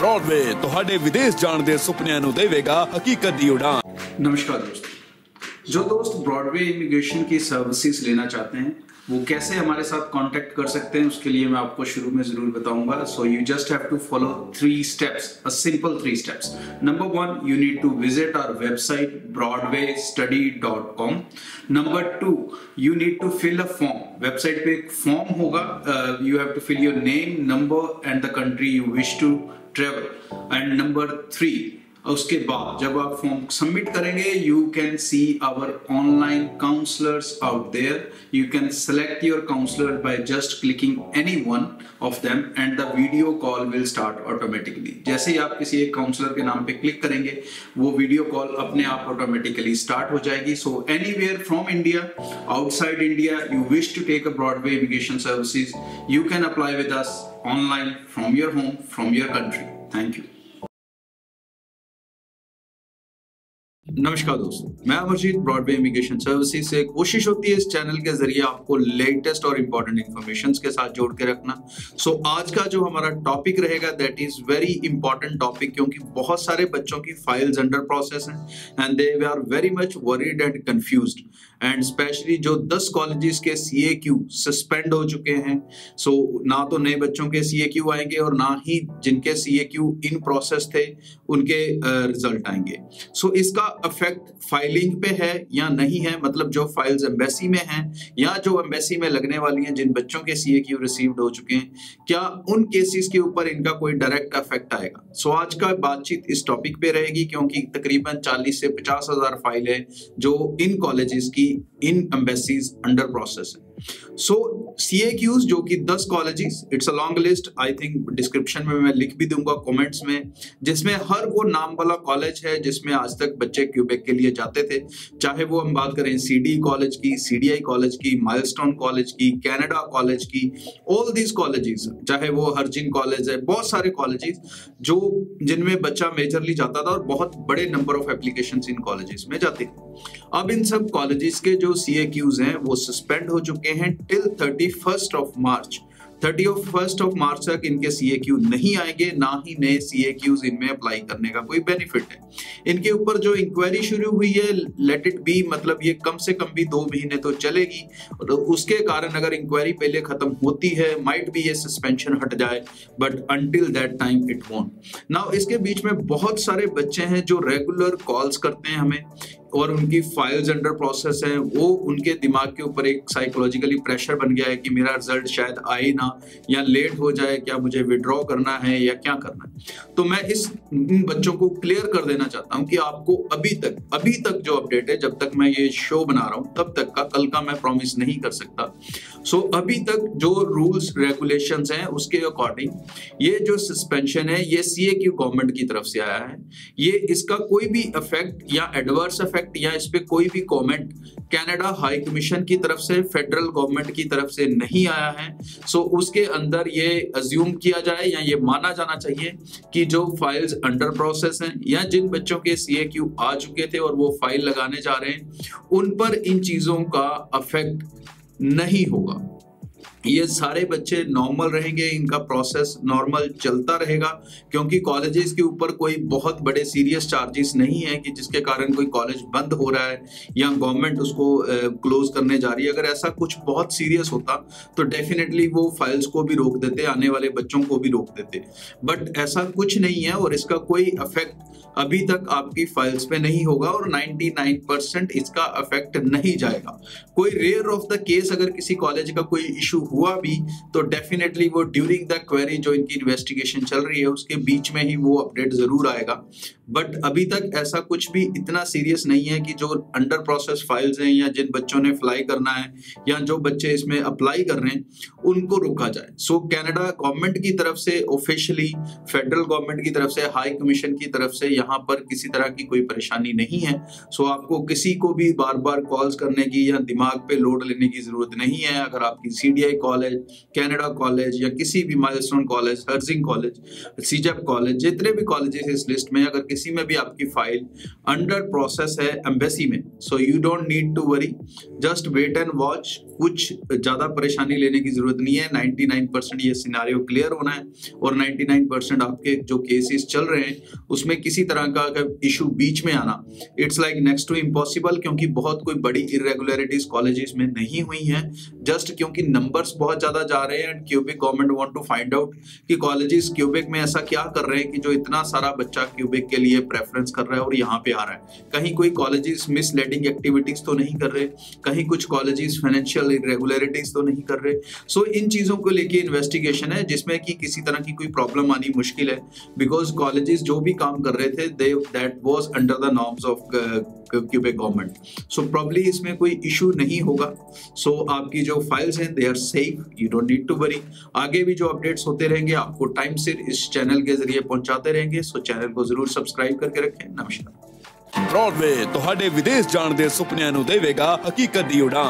Broadway तुहाडे विदेश जाण दे सुपनियां नूं देवेगा हकीकत दी उड़ान। नमस्कार दोस्तों, जो दोस्त ब्रॉडवे इमिग्रेशन की सर्विसेज लेना चाहते हैं वो कैसे हमारे साथ कांटेक्ट कर सकते हैं उसके लिए मैं आपको शुरू में जरूर बताऊंगा। So you just have to follow 3 steps, a simple 3 steps. Number 1, you need to visit our website broadwaystudy.com। Number 2, you need to fill a form. Website पे एक फॉर्म होगा, you have to fill your name, number and the country you wish to travel. And number 3, उसके बाद जब आप form submit करेंगे you can see our online counsellors out there. You can select your counsellor by just clicking any one of them and the video call will start automatically. जैसे ही आप किसी एक काउंसलर के नाम पे क्लिक करेंगे वो वीडियो कॉल अपने आप ऑटोमेटिकली स्टार्ट हो जाएगी। So anywhere from India, outside India, you wish to take a Broadway immigration services, you can apply with us online from your home, from your country. Thank you. नमस्कार दोस्तों, मैं हर्षित, Broadway immigration services से। कोशिश होती है इस channel के जरिए आपको लेटेस्ट और इम्पोर्टेंट इन्फॉर्मेशन के साथ जोड़ के रखना। सो आज का जो हमारा टॉपिक रहेगा that is very important topic, क्योंकि बहुत सारे बच्चों की फाइल्स अंडर प्रोसेस हैं and they are very much worried and confused. And specially जो 10 कॉलेजेस के CAQ सस्पेंड हो चुके हैं, सो ना तो नए बच्चों के CAQ आएंगे और ना ही जिनके CAQ इन प्रोसेस थे उनके रिजल्ट आएंगे। सो इसका अफेक्ट फाइलिंग पे है या नहीं है, मतलब जो फाइल्स एम्बेसी में हैं या जो एम्बेसी में लगने वाली हैं, जिन बच्चों के CAQ रिसीव्ड हो चुके हैं, क्या उन केसेस के ऊपर इनका कोई डायरेक्ट अफेक्ट आएगा। सो आज का बातचीत इस टॉपिक पे रहेगी, क्योंकि तकरीबन 40 से 50,000 फाइल है जो इन कॉलेजेस की, इन एम्बेसीज अंडर प्रोसेस है। सो CAQs जो कि 10 colleges, it's a long list, I think description में मैं लिख भी दूंगा कमेंट्स में, जिसमें हर वो नाम वाला कॉलेज है जिसमें आज तक बच्चे क्यूबेक के लिए जाते थे, चाहे वो हम बात करें CDI कॉलेज की, CDI कॉलेज की, माइलस्टोन कॉलेज की, कैनेडा कॉलेज की, ऑल दीज कॉलेजेस, चाहे वो हर्जिंग कॉलेज है, बहुत सारे कॉलेजेस जो जिनमें बच्चा मेजरली जाता था और बहुत बड़े number of applications in colleges में जाते थे। अब इन सब कॉलेजेस के जो CAQs हैं वो सस्पेंड हो चुके हैं till 31st of March. 31st of March तक इनके CAQ नहीं आएंगे, ना ही नए CAQs इनमें अप्लाई करने का कोई बेनिफिट है। इनके ऊपर जो इंक्वायरी शुरू हुई है, लेट इट बी, मतलब ये कम से कम भी 2 महीने तो चलेगी, और उसके कारण अगर इंक्वायरी पहले खत्म होती है माइट बी ये सस्पेंशन हट जाए, but until that time it won't. Now इसके बीच में बहुत सारे बच्चे हैं जो रेगुलर कॉल्स करते हैं हमें और उनकी फाइल्स अंडर प्रोसेस हैं, वो उनके दिमाग के ऊपर एक साइकोलॉजिकली प्रेशर बन गया है कि मेरा रिजल्ट शायद आए ना या लेट हो जाए, क्या मुझे विड्रॉ करना है या क्या करना है। तो मैं इस बच्चों को क्लियर कर देना चाहता हूं कि आपको अभी तक जो अपडेट है, जब तक मैं ये शो बना रहा हूं तब तक का, कल का मैं प्रॉमिस नहीं कर सकता। सो अभी तक जो रूल्स रेगुलेशंस हैं उसके अकॉर्डिंग ये जो सस्पेंशन है ये CAQ गवर्नमेंट की तरफ से आया है। ये इसका कोई भी इफेक्ट या एडवर्स इफेक्ट या इस पे कोई भी कमेंट कनाडा हाई कमीशन की तरफ से, फेडरल गवर्नमेंट की तरफ से नहीं आया है। सो उसके अंदर ये अज्यूम किया जाए या ये माना जाना चाहिए कि जो फाइल्स अंडर प्रोसेस हैं या जिन बच्चों के CAQ आ चुके थे और वो फाइल लगाने जा रहे हैं उन पर इन चीजों का अफेक्ट नहीं होगा। ये सारे बच्चे नॉर्मल रहेंगे, इनका प्रोसेस नॉर्मल चलता रहेगा, क्योंकि कॉलेजेस के ऊपर कोई बहुत बड़े सीरियस चार्जेस नहीं है कि जिसके कारण कोई कॉलेज बंद हो रहा है या गवर्नमेंट उसको क्लोज करने जा रही है। अगर ऐसा कुछ बहुत सीरियस होता तो डेफिनेटली वो फाइल्स को भी रोक देते, आने वाले बच्चों को भी रोक देते, बट ऐसा कुछ नहीं है और इसका कोई अफेक्ट अभी तक आपकी फाइल्स पे नहीं होगा और 99% इसका अफेक्ट नहीं जाएगा। कोई रेयर ऑफ द केस अगर किसी कॉलेज का कोई इशू हुआ भी तो डेफिनेटली वो ड्यूरिंग द क्वेरी, जो इनकी इन्वेस्टिगेशन चल रही है, उसके बीच में ही वो अपडेट जरूर आएगा, बट अभी तक ऐसा कुछ भी इतना सीरियस नहीं है कि जो अंडर प्रोसेस फाइल्स हैं या जिन बच्चों ने अप्लाई करना है या जो बच्चे इसमें अप्लाई कर रहे हैं उनको रोका जाए। सो कनाडा गवर्नमेंट की तरफ से ऑफिशियली, फेडरल गवर्नमेंट की तरफ से, हाई कमीशन की तरफ से यहाँ पर किसी तरह की कोई परेशानी नहीं है। सो आपको किसी को भी बार बार कॉल्स करने की या दिमाग पे लोड लेने की जरूरत नहीं है। अगर आपकी CDI कॉलेज, कैनेडा कॉलेज या किसी भी milestone college, Herzing college, सीजैप college, जितने भी कॉलेजेस इस लिस्ट में, अगर किसी में भी आपकी फाइल अंडर प्रोसेस है एम्बेसी में, so you don't need to worry, just wait and watch. कुछ ज़्यादा परेशानी लेने की ज़रूरत नहीं है। 99% ये सिनारियो क्लियर होना है और 99% आपके जो केसेस चल रहे हैं उसमें किसी तरह का इशू बीच में आना it's like next to impossible, क्योंकि बहुत कोई बड़ी इरेगुलरिटीज कॉलेजेस में नहीं हुई हैं, जस्ट क्योंकि नंबर्स बहुत ज़्यादा जा रहे हैं। And Quebec government want to find out कि कॉलेजेस क्यूबेक में ऐसा क्या कर रहे हैं कि जो इतना सारा बच्चा क्यूबेक के लिए प्रेफरेंस कर रहा है और यहाँ पे आ रहा है। कहीं कोई कॉलेजेस मिसलीडिंग एक्टिविटीज़ तो नहीं कर रहे, कहीं कुछ कॉलेजेस फाइनेंशियल इरेगुलरिटीज़ तो नहीं कर रहे। सो इन चीज़ों को लेके इन्वेस्टिगेशन है, जिसमें कि किसी तरह की कोई प्रॉब्लम आनी मुश्किल है, बिकॉज कॉलेजेस जो भी काम कर रहे थे that was under the norms of Quebec government. So probably इसमें कोई इशू नहीं होगा। सो आपकी जो फाइल्स हैं they are safe, you don't need to worry. आगे भी जो अपडेट्स होते रहेंगे आपको टाइम से इस चैनल के जरिए पहुंचाते रहेंगे। सो चैनल को जरूर सब्सक्राइब करके रखें। नमस्कार। ब्रॉडवे तुम्हारे विदेश जाने के सुपनों को देगा हकीकत की उड़ान।